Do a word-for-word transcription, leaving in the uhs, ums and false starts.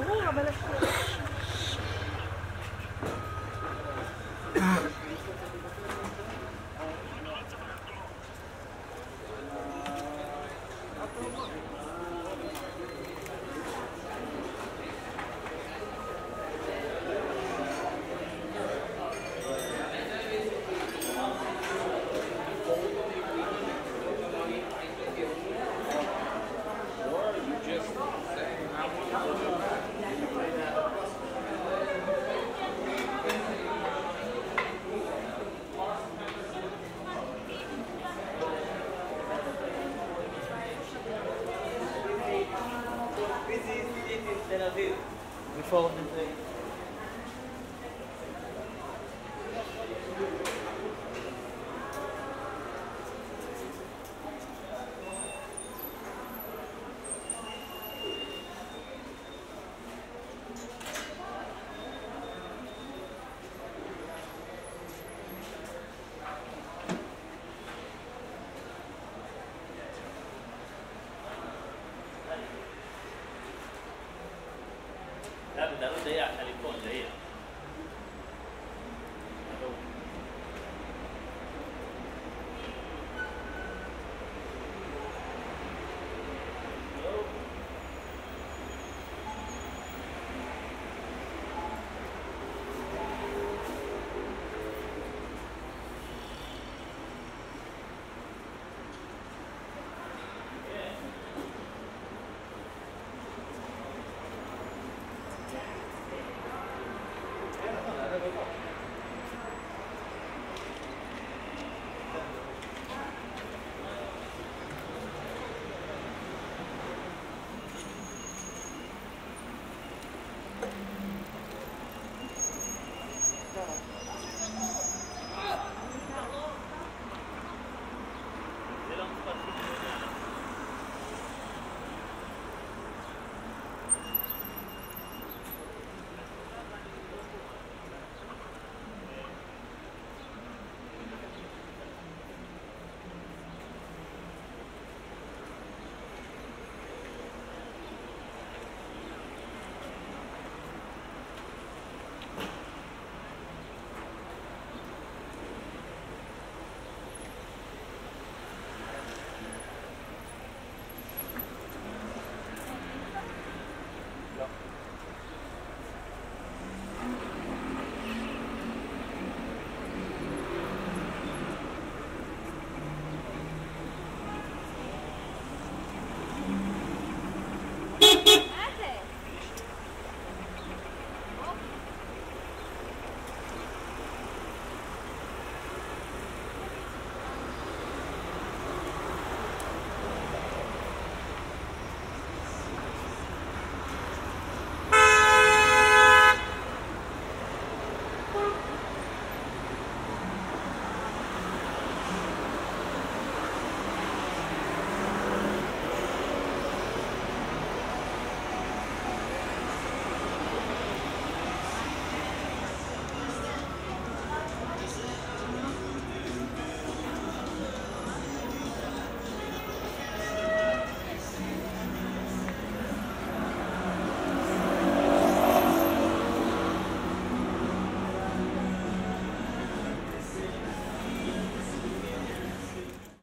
ברור, אבל... Before the thing. Thank you.